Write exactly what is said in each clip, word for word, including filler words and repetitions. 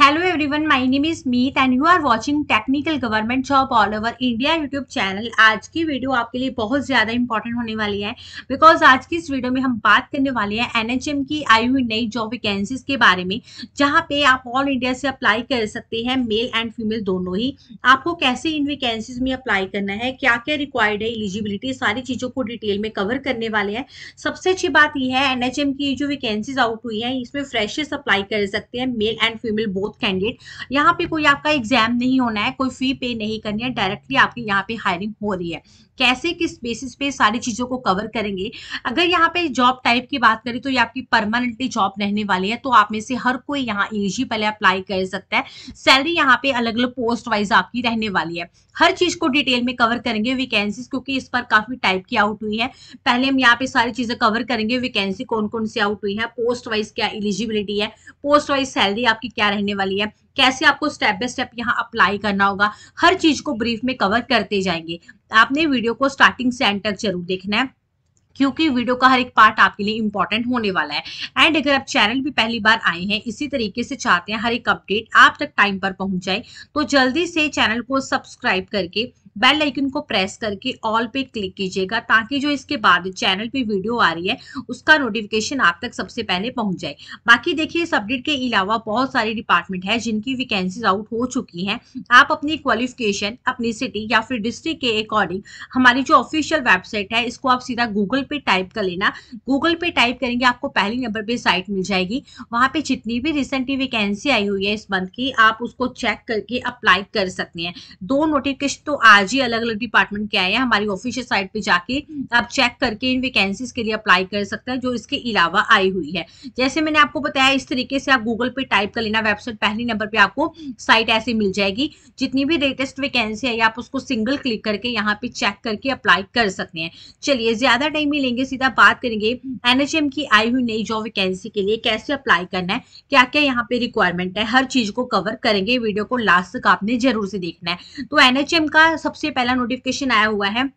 Hello everyone, my name is Meet and you are watching Technical Government Job All Over India YouTube channel. आज की video आपके लिए बहुत ज़्यादा important होने वाली है बिकॉज आज की इस वीडियो में हम बात करने वाले हैं एन एच एम की आई हुई नई जॉब वैकेंसीज के बारे में, जहाँ पे आप ऑल इंडिया से अप्लाई कर सकते हैं, मेल एंड फीमेल दोनों ही। आपको कैसे इन वैकेंसीज में अप्लाई करना है, क्या क्या रिक्वायर्ड है, एलिजिबिलिटी, सारी चीज़ों को डिटेल में कवर करने वाले हैं। सबसे अच्छी बात यह है एन एच एम की जो वैकेंसीज आउट हुई है इसमें फ्रेशर्स अप्लाई कर सकते हैं, मेल एंड फीमेल कैंडिडेट। यहाँ पे कोई आपका एग्जाम नहीं होना है, कोई फी पे नहीं करनी है, डायरेक्टली आपकी यहाँ पे हायरिंग हो रही है। कैसे, किस बेसिस पे, सारी चीजों को कवर करेंगे। अगर यहाँ पे जॉब टाइप की बात करें तो ये आपकी परमानेंटली जॉब रहने वाली है, तो आप में से हर कोई यहाँ एलिजिबल है, अप्लाई कर सकता है। सैलरी यहाँ पे अलग अलग पोस्ट वाइज आपकी रहने वाली है। हर चीज को डिटेल में कवर करेंगे वैकेंसीज, क्योंकि इस पर काफी टाइप की आउट हुई है। पहले हम यहाँ पे सारी चीजें कवर करेंगे, वैकेंसी कौन कौन सी आउट हुई है, पोस्ट वाइज क्या एलिजिबिलिटी है, पोस्ट वाइज सैलरी आपकी क्या रहने वाली है, कैसे आपको स्टेप बाय स्टेप यहाँ अप्लाई करना होगा, हर चीज को ब्रीफ में कवर करते जाएंगे। आपने वीडियो को स्टार्टिंग से एंड तक जरूर देखना है क्योंकि वीडियो का हर एक पार्ट आपके लिए इंपॉर्टेंट होने वाला है। एंड अगर आप चैनल भी पहली बार आए हैं, इसी तरीके से चाहते हैं हर एक अपडेट आप तक टाइम पर पहुंच जाए, तो जल्दी से चैनल को सब्सक्राइब करके बेल आइकन को प्रेस करके ऑल पे क्लिक कीजिएगा, ताकि जो इसके बाद चैनल पे वीडियो आ रही है उसका नोटिफिकेशन आप तक सबसे पहले पहुंच जाए। बाकी देखिए, इस अपडेट के अलावा बहुत सारे डिपार्टमेंट है जिनकी वैकेंसीज आउट हो चुकी हैं। आप अपनी क्वालिफिकेशन, अपनी सिटी या फिर डिस्ट्रिक्ट के अकॉर्डिंग हमारी जो ऑफिशियल वेबसाइट है इसको आप सीधा गूगल पे टाइप कर लेना। गूगल पे टाइप करेंगे आपको पहले नंबर पे साइट मिल जाएगी, वहां पे जितनी भी रिसेंटली वैकेंसी आई हुई है इस मंथ की आप उसको चेक करके अप्लाई कर सकते हैं। दो नोटिफिकेशन तो आज ही अलग अलग डिपार्टमेंट के आए हैं, हमारी ऑफिशियल साइट पे जाके आप चेक करके इन वैकेंसीज के लिए अप्लाई कर सकते हैं जो इसके अलावा आई हुई है। जैसे मैंने आपको बताया, इस तरीके से आप गूगल पे टाइप कर लेना वेबसाइट, पहले नंबर पे आपको साइट ऐसे मिल जाएगी। जितनी भी लेटेस्ट वैकेंसी आई आप उसको सिंगल क्लिक करके यहाँ पे चेक करके अप्लाई कर सकते हैं। चलिए, ज्यादा टाइम लेंगे, सीधा बात करेंगे एन एच एम की आई हुई नई जॉब वैकेंसी के लिए कैसे अप्लाई करना है, क्या क्या यहाँ पे रिक्वायरमेंट है, हर चीज को कवर करेंगे। वीडियो को लास्ट तक आपने जरूर से देखना है। तो एन एच एम का सबसे पहला नोटिफिकेशन आया हुआ है,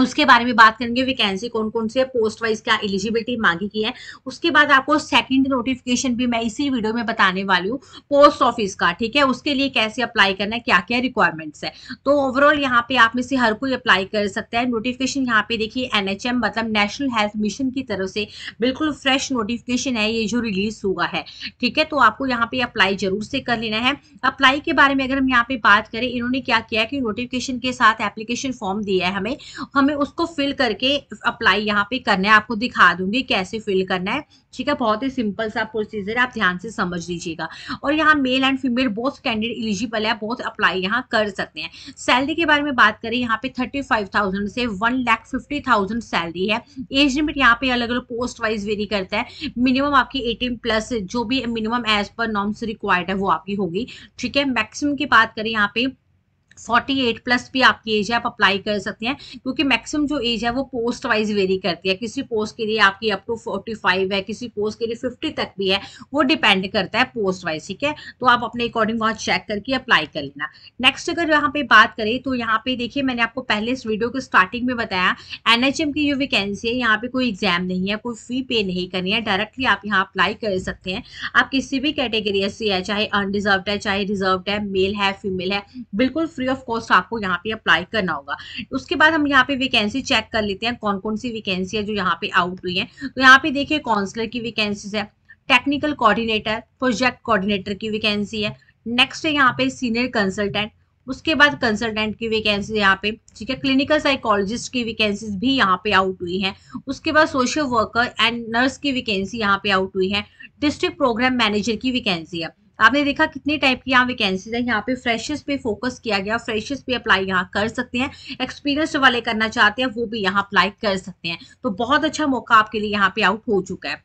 उसके बारे में बात करेंगे, वैकेंसी कौन कौन से, पोस्ट वाइज क्या एलिजिबिलिटी मांगी की है। उसके बाद आपको सेकंड नोटिफिकेशन भी मैं इसी वीडियो में बताने वाली हूँ, पोस्ट ऑफिस का, ठीक है, उसके लिए कैसे अप्लाई करना है, क्या क्या रिक्वायरमेंट्स है। तो ओवरऑल यहाँ पे आप में से हर कोई अप्लाई कर सकता है। नोटिफिकेशन यहाँ पे देखिए एन एच एम मतलब नेशनल हेल्थ मिशन की तरफ से बिल्कुल फ्रेश नोटिफिकेशन है ये, जो रिलीज हुआ है, ठीक है। तो आपको यहाँ पे अप्लाई जरूर से कर लेना है। अप्लाई के बारे में अगर हम यहाँ पे बात करें, इन्होंने क्या किया कि नोटिफिकेशन के साथ एप्लीकेशन फॉर्म दिया है हमें हमें उसको फिल करके अप्लाई यहाँ पे करना है। आपको दिखा दूंगी कैसे फिल करना है, ठीक है, बहुत ही सिंपल सा प्रोसीजर है, आप ध्यान से समझ लीजिएगा। और यहाँ male and female both candidate eligible है, बोथ अप्लाई यहाँ कर सकते हैं। सैलरी के बारे में बात करें, यहाँ पे थर्टी फाइव थाउजेंड से one lakh fifty thousand salary है। एज लिमिट यहाँ पे अलग अलग पोस्ट वाइज वेरी करता है। मिनिमम आपकी एटीन प्लस जो भी मिनिमम एज पर नॉर्म्स रिक्वायर्ड है वो आपकी होगी, ठीक है। मैक्सिमम की बात करें, यहाँ पे अड़तालीस प्लस भी आपकी एज है, आप अप्लाई कर सकते हैं, क्योंकि मैक्सिमम जो एज है वो पोस्ट वाइज वेरी करती है। किसी पोस्ट के लिए आपकी अप टू पैंतालीस है, किसी पोस्ट के लिए पचास तक भी है, वो डिपेंड करता है पोस्ट वाइज, ठीक है। तो आप अपने अकॉर्डिंग वहाँ चेक करके अप्लाई कर लेना। नेक्स्ट अगर यहाँ पे बात करें तो यहाँ पे देखिए, मैंने आपको पहले इस वीडियो के स्टार्टिंग में बताया एन एच एम की जो वैकेंसी है यहाँ पे कोई एग्जाम नहीं है, कोई फी पे नहीं करनी है, डायरेक्टली आप यहाँ अप्लाई कर सकते हैं। आप किसी भी कैटेगरी से है, चाहे अनरिजर्व है, चाहे रिजर्व है, मेल है, फीमेल है, बिल्कुल फ्री ऑफ कॉस्ट आपको यहाँ पे अप्लाई करना होगा। उसके बाद हम यहाँ पे वैकेंसी चेक कर लेते हैं कौन कौन सी वैकेंसी है जो यहाँ पे आउट हुई है। तो यहाँ पे देखिए काउंसलर की वैकेंसीज है, टेक्निकल कोऑर्डिनेटर, प्रोजेक्ट कोऑर्डिनेटर की वैकेंसी है, नेक्स्ट है यहाँ पे सीनियर कंसल्टेंट, उसके बाद कंसल्टेंट की वैकेंसी यहाँ पे, ठीक है, क्लिनिकल साइकोलॉजिस्ट की वैकेंसीज भी यहाँ पे आउट हुई है, उसके बाद सोशल वर्कर एंड नर्स की वैकेंसी यहाँ पे आउट हुई है, डिस्ट्रिक्ट प्रोग्राम मैनेजर की वैकेंसी है। आपने देखा कितने टाइप की यहाँ वैकेंसीज है। यहाँ पे फ्रेशर्स पे फोकस किया गया, फ्रेशर्स पे अप्लाई यहाँ कर सकते हैं, एक्सपीरियंस वाले करना चाहते हैं वो भी यहाँ अप्लाई कर सकते हैं। तो बहुत अच्छा मौका आपके लिए यहाँ पे आउट हो चुका है।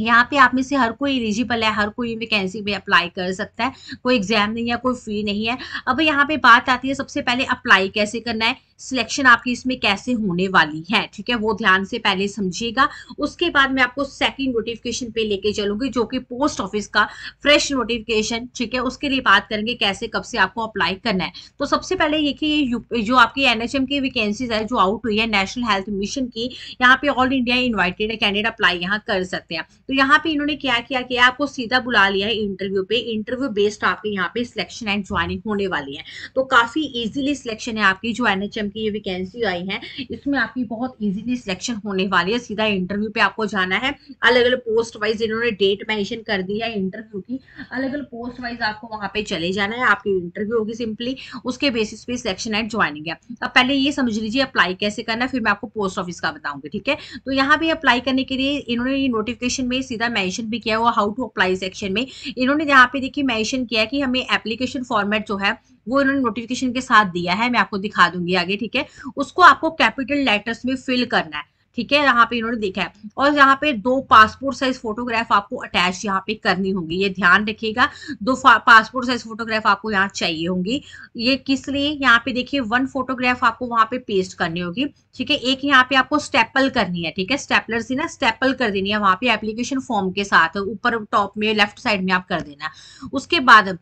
यहाँ पे आप में से हर कोई एलिजिबल है, हर कोई वैकेंसी पे अप्लाई कर सकता है, कोई एग्जाम नहीं है, कोई फी नहीं है। अब यहाँ पे बात आती है सबसे पहले अप्लाई कैसे करना है। सिलेक्शन आपकी इसमें कैसे होने वाली है, ठीक है, वो ध्यान से पहले समझिएगा। उसके बाद मैं आपको सेकंड नोटिफिकेशन पे लेके चलूंगी जो कि पोस्ट ऑफिस का फ्रेश नोटिफिकेशन, ठीक है, उसके लिए बात करेंगे कैसे कब से आपको अप्लाई करना है। तो सबसे पहले देखिए जो आपकी एनएचएम की वैकेंसीज है जो आउट हुई है नेशनल हेल्थ मिशन की, यहाँ पे ऑल इंडिया इन्वाइटेड है, कैंडिडेट अप्लाई यहाँ कर सकते हैं। तो यहाँ पे इन्होंने क्या किया कि आपको सीधा बुला लिया है इंटरव्यू पे, इंटरव्यू बेस्ड आपके यहाँ पे सिलेक्शन एंड ज्वाइनिंग होने वाली है। तो काफी इजीली सिलेक्शन है आपकी, जो एनएचएम की ये वैकेंसी आई है इसमें आपकी बहुत इजीली सिलेक्शन होने वाली है। सीधा इंटरव्यू पे आपको जाना है, अलग अलग पोस्ट वाइज इन्होंने डेट मेंशन कर दी है इंटरव्यू की, अलग अलग पोस्ट वाइज आपको वहां पे चले जाना है, आपकी इंटरव्यू होगी सिंपली, उसके बेसिस पे सिलेक्शन एंड ज्वाइनिंग है। अब पहले ये समझ लीजिए अप्लाई कैसे करना है, फिर मैं आपको पोस्ट ऑफिस का बताऊंगी, ठीक है। तो यहाँ पे अप्लाई करने के लिए इन्होंने ये नोटिफिकेशन में सीधा मेंशन भी किया हुआ, हाउ टू अप्लाई सेक्शन में इन्होंने यहाँ पे देखिए मेंशन किया है कि हमें एप्लीकेशन फॉर्मेट जो है वो इन्होंने नोटिफिकेशन के साथ दिया है, मैं आपको दिखा दूंगी आगे, ठीक है। उसको आपको कैपिटल लेटर्स में फिल करना है, ठीक है, यहाँ पे इन्होंने देखा है। और यहाँ पे दो पासपोर्ट साइज फोटोग्राफ आपको अटैच यहाँ पे करनी होगी, ये ध्यान रखिएगा, दो पासपोर्ट साइज फोटोग्राफ आपको यहाँ चाहिए होंगी। ये किस लिए, यहाँ पे देखिए वन फोटोग्राफ आपको वहाँ पे पेस्ट करनी होगी, ठीक है, एक यहाँ पे आपको स्टेपल करनी है, ठीक है, स्टेपलर से ना स्टेपल कर देनी है वहाँ पे एप्लीकेशन फॉर्म के साथ, ऊपर टॉप में लेफ्ट साइड में आप कर देना। उसके बाद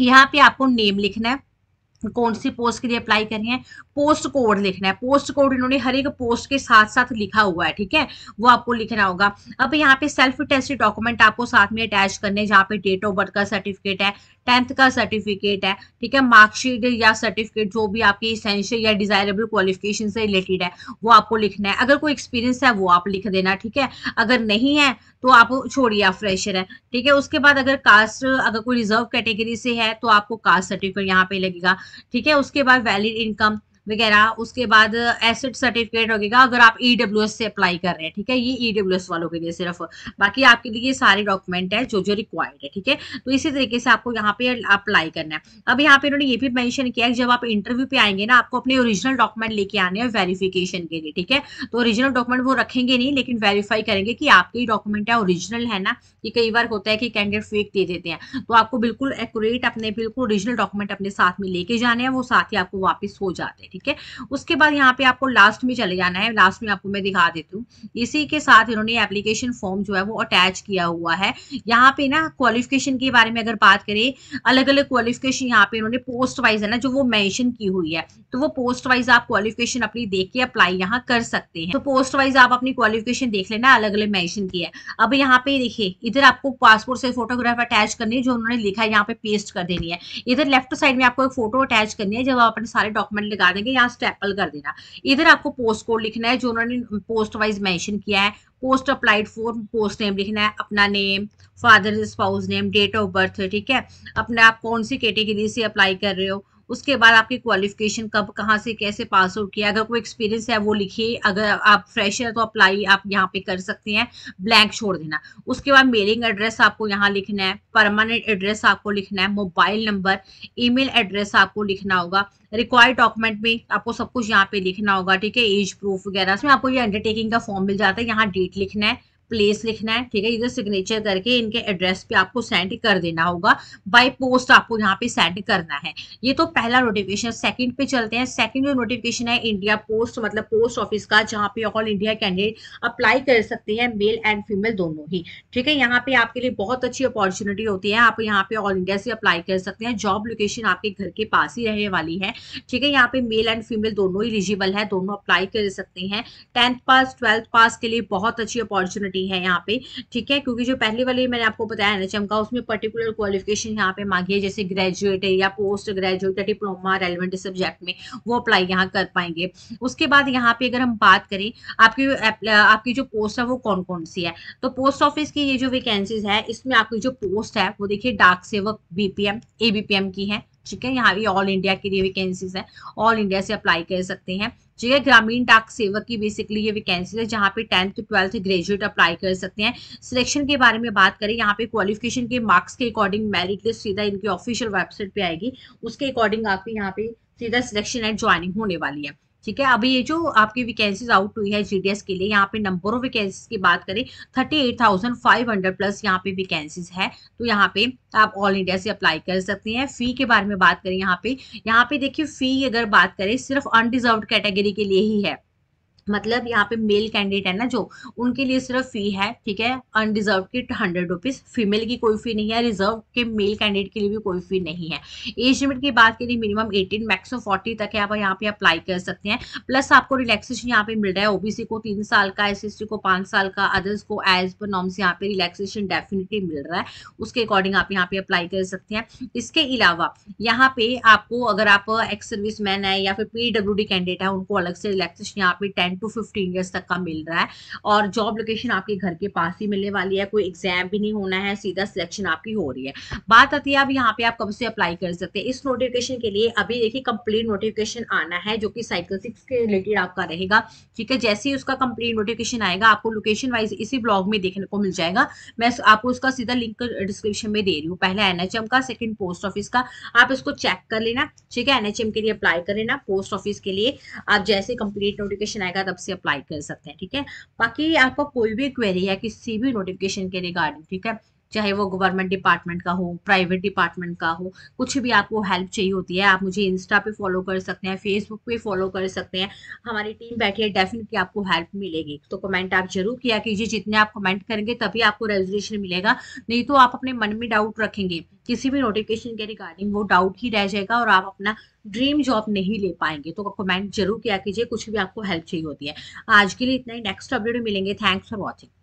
यहाँ पे आपको नेम लिखना है, कौन सी पोस्ट के लिए अप्लाई करनी है, पोस्ट कोड लिखना है, पोस्ट कोड इन्होंने हर एक पोस्ट के साथ साथ लिखा हुआ है, ठीक है, वो आपको लिखना होगा। अब यहाँ पे सेल्फ अटेस्टेड डॉक्यूमेंट आपको साथ में अटैच करने, जहाँ पे डेट ऑफ बर्थ का सर्टिफिकेट है, टेंथ का सर्टिफिकेट है, ठीक है, मार्कशीट या सर्टिफिकेट जो भी आपकी इसेंशियल या डिजायरेबल क्वालिफिकेशन से रिलेटेड है वो आपको लिखना है। अगर कोई एक्सपीरियंस है वो आप लिख देना, ठीक है, अगर नहीं है तो आप छोड़िए, आप फ्रेशर है, ठीक है। उसके बाद अगर कास्ट, अगर कोई रिजर्व कैटेगरी से है तो आपको कास्ट सर्टिफिकेट यहाँ पे लगेगा, ठीक है। उसके बाद वैलिड इनकम वगैरह, उसके बाद एसेट सर्टिफिकेट होगा अगर आप ईडब्ल्यूएस से अप्लाई कर रहे हैं, ठीक है, ये ईडब्ल्यूएस वालों के लिए सिर्फ, बाकी आपके लिए सारे डॉक्यूमेंट है जो जो रिक्वायर्ड है, ठीक है। तो इसी तरीके से आपको यहाँ पे अप्लाई करना है। अब यहाँ पे इन्होंने ये भी मेंशन किया है कि जब आप इंटरव्यू पे आएंगे ना आपको अपने ओरिजिनल डॉक्यूमेंट लेके आने हैं वेरिफिकेशन के लिए, ठीक है। तो ओरिजिनल डॉक्यूमेंट वो रखेंगे नहीं, लेकिन वेरीफाई करेंगे कि आपके ही डॉक्यूमेंट है, ओरिजिनल है ना, कि कई बार होता है कि कैंडिडेट फेक दे देते हैं, तो आपको बिल्कुल एक्यूरेट अपने बिल्कुल ओरिजिनल डॉक्यूमेंट अपने साथ में लेके जाने हैं, वो साथ ही आपको वापस हो जाते हैं, ठीक है। उसके बाद यहाँ पे आपको लास्ट में चले जाना है, लास्ट में आपको मैं दिखा देती हूँ। इसी के साथ इन्होंने एप्लीकेशन फॉर्म जो है वो अटैच किया हुआ है। यहाँ पे ना क्वालिफिकेशन के बारे में अगर बात करें, अलग अलग क्वालिफिकेशन यहाँ पे इन्होंने पोस्ट वाइज है ना जो वो मेंशन की हुई है, तो वो पोस्ट वाइज आप क्वालिफिकेशन अपनी देख के अप्लाई यहाँ कर सकते हैं। तो पोस्ट वाइज आप अपनी क्वालिफिकेशन देख लेना, अलग अलग मेंशन की है। अब यहाँ पे देखिए इधर आपको पासपोर्ट साइज फोटोग्राफ अटैच करनी है, जो उन्होंने लिखा है यहाँ पे पेस्ट कर देनी है। इधर लेफ्ट साइड में आपको एक फोटो अटैच करनी है, जब आप अपने सारे डॉक्यूमेंट लगा देंगे यहाँ स्टेपल कर देना। इधर आपको पोस्ट कोड लिखना है जो उन्होंने पोस्ट वाइज मेंशन किया है, post applied for post name लिखना है, अपना name, father spouse name, date of birth, ठीक है, अपना आप कौन सी कैटेगरी से अप्लाई कर रहे हो। उसके बाद आपकी क्वालिफिकेशन कब, कहाँ से, कैसे पास आउट किया, अगर कोई एक्सपीरियंस है वो लिखिए, अगर आप फ्रेशर है तो अप्लाई आप यहाँ पे कर सकते हैं, ब्लैंक छोड़ देना। उसके बाद मेलिंग एड्रेस आपको यहाँ लिखना है, परमानेंट एड्रेस आपको लिखना है, मोबाइल नंबर, ईमेल एड्रेस आपको लिखना होगा। रिक्वायर्ड डॉक्यूमेंट में आपको सब कुछ यहाँ पे लिखना होगा, ठीक है, एज प्रूफ वगैरह। इसमें आपको ये अंडरटेकिंग का फॉर्म मिल जाता है, यहाँ डेट लिखना है, प्लेस लिखना है, ठीक है, इधर सिग्नेचर करके इनके एड्रेस पे आपको सेंड कर देना होगा, बाय पोस्ट आपको यहाँ पे सेंड करना है। ये तो पहला नोटिफिकेशन। सेकंड पे चलते हैं। सेकंड जो नोटिफिकेशन है इंडिया पोस्ट मतलब पोस्ट ऑफिस का, जहाँ पे ऑल इंडिया कैंडिडेट अप्लाई कर सकते हैं, मेल एंड फीमेल दोनों ही, ठीक है। यहाँ पे आपके लिए बहुत अच्छी अपॉर्चुनिटी होती है, आप यहाँ पे ऑल इंडिया से अप्लाई कर सकते हैं। जॉब लोकेशन आपके घर के पास ही रहने वाली है, ठीक है। यहाँ पे मेल एंड फीमेल दोनों एलिजिबल है, दोनों अप्लाई कर सकते हैं। टेंथ पास, ट्वेल्थ पास के लिए बहुत अच्छी अपॉर्चुनिटी है यहाँ पे, ठीक है, क्योंकि जो पहले वाले मैंने आपको बताया एनएचएम का, उसमें पर्टिकुलर क्वालिफिकेशन यहाँ पे मांगी है, जैसे ग्रेजुएट या पोस्ट ग्रेजुएट या डिप्लोमा रेलेवेंट सब्जेक्ट में, वो अप्लाई यहाँ कर पाएंगे। उसके बाद यहाँ पे अगर हम बात करें आपकी आपकी जो पोस्ट है वो कौन कौन सी है, तो पोस्ट ऑफिस की ये जो वैकेंसीज है इसमें आपकी जो पोस्ट है वो देखिए डाक सेवक बीपीएम एबीपीएम की है, ठीक है। यहाँ भी ऑल इंडिया के लिए वैकेंसीज है, ऑल इंडिया से अप्लाई कर सकते हैं, ठीक है। ग्रामीण डाक सेवक की बेसिकली ये वैकेंसी है, जहाँ पे टेंथ ट्वेल्थ ग्रेजुएट अप्लाई कर सकते हैं। सिलेक्शन के बारे में बात करें, यहाँ पे क्वालिफिकेशन के मार्क्स के अकॉर्डिंग मेरिट लिस्ट सीधा इनकी ऑफिशियल वेबसाइट पे आएगी, उसके अकॉर्डिंग आपकी यहाँ पे सीधा सिलेक्शन एंड ज्वाइनिंग होने वाली है। ठीक है। अभी ये जो आपकी वैकेंसीज आउट हुई है जीडीएस के लिए, यहाँ पे नंबर ऑफ वैकेंसीज की बात करें अड़तीस हज़ार पाँच सौ प्लस यहाँ पे वैकेंसीज है, तो यहाँ पे आप ऑल इंडिया से अप्लाई कर सकते हैं। फी के बारे में बात करें यहाँ पे, यहाँ पे देखिए फी अगर बात करें सिर्फ अनरिजर्व्ड कैटेगरी के लिए ही है, मतलब यहाँ पे मेल कैंडिडेट है ना जो, उनके लिए सिर्फ फी है, ठीक है। अनरिजर्व की हंड्रेड रुपीज, फीमेल की कोई फी नहीं है, रिजर्व के मेल कैंडिडेट के लिए भी कोई फी नहीं है। एज लिमिट की बात करें मिनिमम अठारह मैक्सिमम चालीस तक है, आप यहाँ पे अप्लाई कर सकते हैं। प्लस आपको रिलैक्सेशन यहाँ पे मिल रहा है, ओबीसी को तीन साल का, एस सी को पाँच साल का, अदर्स को एज पर नॉर्म्स यहाँ पे रिलैक्सेशन डेफिनेटली मिल रहा है, उसके अकॉर्डिंग आप यहाँ पे अप्लाई कर सकते हैं। इसके अलावा यहाँ पे आपको अगर आप एक्स सर्विस मैन है या फिर पीडब्ल्यूडी कैंडिडेट है, उनको अलग से रिलैक्सेशन यहाँ पे टेन टू फिफ्टीन ईयर्स तक का मिल रहा है। और जॉब लोकेशन आपके घर के पास ही मिलने वाली है, कोई एग्जाम भी नहीं होना है, सीधा सिलेक्शन आपकी हो रही है। बात आती है अब यहाँ पे आप कब से अप्लाई कर सकते हैं इस नोटिफिकेशन के लिए। अभी देखिए कंप्लीट नोटिफिकेशन आना है जो कि साइकिल सिक्स के रिलेटेड आपका रहेगा, ठीक है। जैसे ही उसका कंप्लीट नोटिफिकेशन आएगा आपको लोकेशन वाइज इसी ब्लॉग में देखने को मिल जाएगा। मैं आपको उसका सीधा लिंक डिस्क्रिप्शन में दे रही हूँ, पहले एनएचएम का, सेकेंड पोस्ट ऑफिस का। आप इसको चेक कर लेना, ठीक है। एनएचएम के लिए अप्लाई कर लेना, पोस्ट ऑफिस के लिए आप जैसे कंप्लीट नोटिफिकेशन आएगा तब से अप्लाई कर सकते हैं, ठीक है। बाकी आपका कोई भी क्वेरी है किसी भी नोटिफिकेशन के रिगार्डिंग, ठीक है, चाहे वो गवर्नमेंट डिपार्टमेंट का हो, प्राइवेट डिपार्टमेंट का हो, कुछ भी आपको हेल्प चाहिए होती है, आप मुझे इंस्टा पे फॉलो कर सकते हैं, फेसबुक पे फॉलो कर सकते हैं, हमारी टीम बैठी है, डेफिनेटली आपको हेल्प मिलेगी। तो कमेंट आप जरूर किया कीजिए, जितने आप कमेंट करेंगे तभी आपको रेजोल्यूशन मिलेगा, नहीं तो आप अपने मन में डाउट रखेंगे किसी भी नोटिफिकेशन के रिगार्डिंग, वो डाउट ही रह जाएगा और आप अपना ड्रीम जॉब नहीं ले पाएंगे। तो कमेंट जरूर किया कीजिए, कुछ भी आपको हेल्प चाहिए होती है। आज के लिए इतना ही, नेक्स्ट अपडेट मिलेंगे। Thanks for watching.